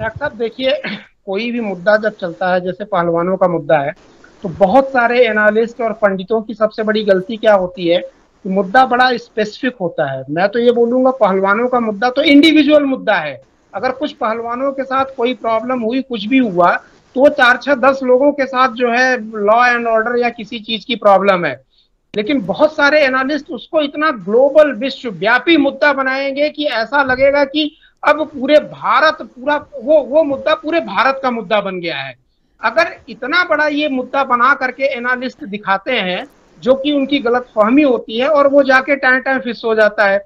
Doctor साहब देखिए, कोई भी मुद्दा जब चलता है, जैसे पहलवानों का मुद्दा है, तो बहुत सारे एनालिस्ट और पंडितों की सबसे बड़ी गलती क्या होती है कि मुद्दा बड़ा स्पेसिफिक होता है। मैं तो ये बोलूंगा पहलवानों का मुद्दा तो इंडिविजुअल मुद्दा है। अगर कुछ पहलवानों के साथ कोई प्रॉब्लम हुई, कुछ भी हुआ, तो 4-6-10 लोगों के साथ जो है लॉ एंड ऑर्डर या किसी चीज की प्रॉब्लम है। लेकिन बहुत सारे एनालिस्ट उसको इतना ग्लोबल विश्वव्यापी मुद्दा बनाएंगे कि ऐसा लगेगा कि अब पूरे भारत, पूरा वो मुद्दा पूरे भारत का मुद्दा बन गया है। अगर इतना बड़ा ये मुद्दा बना करके एनालिस्ट दिखाते हैं, जो कि उनकी गलतफहमी होती है और वो जाके टाइम फिक्स हो जाता है।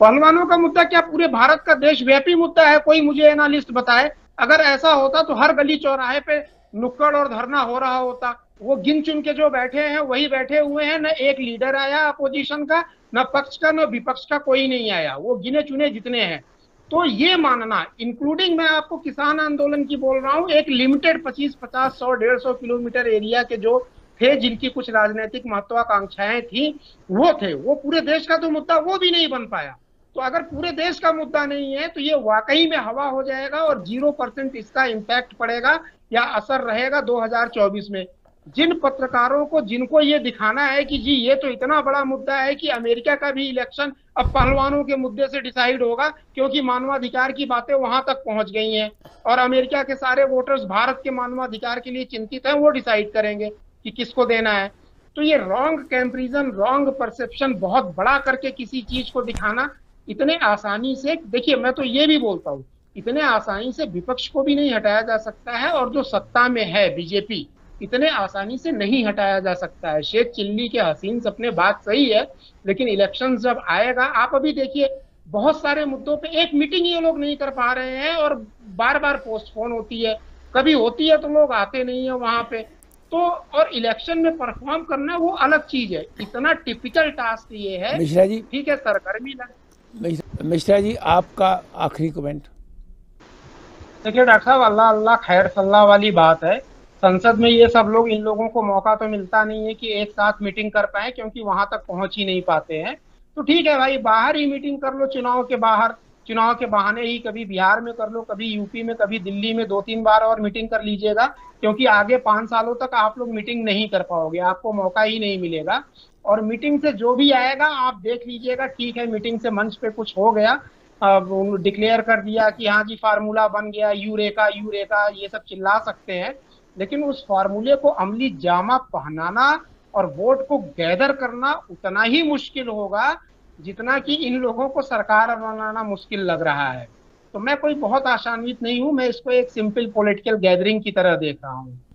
पहलवानों का मुद्दा क्या पूरे भारत का देशव्यापी मुद्दा है, कोई मुझे एनालिस्ट बताए। अगर ऐसा होता तो हर गली चौराहे पे नुक्कड़ और धरना हो रहा होता। वो गिन चुन के जो बैठे हैं वही बैठे हुए हैं, ना एक लीडर आया अपोजिशन का, ना पक्ष का, ना विपक्ष का कोई नहीं आया, वो गिने चुने जितने हैं। तो ये मानना, इंक्लूडिंग मैं आपको किसान आंदोलन की बोल रहा हूँ, एक लिमिटेड 25, 50, 100, 150 किलोमीटर एरिया के जो थे, जिनकी कुछ राजनीतिक महत्वाकांक्षाएं थी, वो थे, वो पूरे देश का तो मुद्दा वो भी नहीं बन पाया। तो अगर पूरे देश का मुद्दा नहीं है तो ये वाकई में हवा हो जाएगा और 0% इसका इम्पैक्ट पड़ेगा या असर रहेगा 2024 में। जिन पत्रकारों को, जिनको ये दिखाना है कि जी ये तो इतना बड़ा मुद्दा है कि अमेरिका का भी इलेक्शन अब पहलवानों के मुद्दे से डिसाइड होगा, क्योंकि मानवाधिकार की बातें वहां तक पहुंच गई हैं और अमेरिका के सारे वोटर्स भारत के मानवाधिकार के लिए चिंतित हैं, वो डिसाइड करेंगे कि किसको देना है। तो ये रॉन्ग कंपैरिजन, रॉन्ग परसेप्शन बहुत बड़ा करके किसी चीज को दिखाना इतने आसानी से, देखिए मैं तो ये भी बोलता हूँ, इतने आसानी से विपक्ष को भी नहीं हटाया जा सकता है और जो सत्ता में है बीजेपी, इतने आसानी से नहीं हटाया जा सकता है। शेख चिल्ली के हसीन सपने, बात सही है, लेकिन इलेक्शन जब आएगा, आप अभी देखिए बहुत सारे मुद्दों पे एक मीटिंग ये लोग नहीं कर पा रहे हैं और बार बार पोस्टपोन होती है, कभी होती है तो लोग आते नहीं है वहां पे। तो और इलेक्शन में परफॉर्म करना वो अलग चीज है, इतना टिपिकल टास्क ये है। मिश्रा जी ठीक है, सरगर्मी लग। मिश्रा जी आपका आखिरी कमेंट। देखिये डॉक्टर साहब, अल्लाह अल्लाह खैर सल्लाह वाली बात है। संसद में ये सब लोग, इन लोगों को मौका तो मिलता नहीं है कि एक साथ मीटिंग कर पाए, क्योंकि वहां तक पहुंच ही नहीं पाते हैं। तो ठीक है भाई, बाहर ही मीटिंग कर लो, चुनाव के बाहर, चुनाव के बहाने ही कभी बिहार में कर लो, कभी यूपी में, कभी दिल्ली में 2-3 बार और मीटिंग कर लीजिएगा, क्योंकि आगे 5 सालों तक आप लोग मीटिंग नहीं कर पाओगे, आपको मौका ही नहीं मिलेगा। और मीटिंग से जो भी आएगा आप देख लीजिएगा। ठीक है, मीटिंग से मंच पे कुछ हो गया, डिक्लेयर कर दिया कि हाँ जी फार्मूला बन गया, यूरेका यूरेका ये सब चिल्ला सकते हैं, लेकिन उस फार्मूले को अमली जामा पहनाना और वोट को गैदर करना उतना ही मुश्किल होगा जितना कि इन लोगों को सरकार बनाना मुश्किल लग रहा है। तो मैं कोई बहुत आशान्वित नहीं हूं, मैं इसको एक सिंपल पॉलिटिकल गैदरिंग की तरह देख रहा हूं।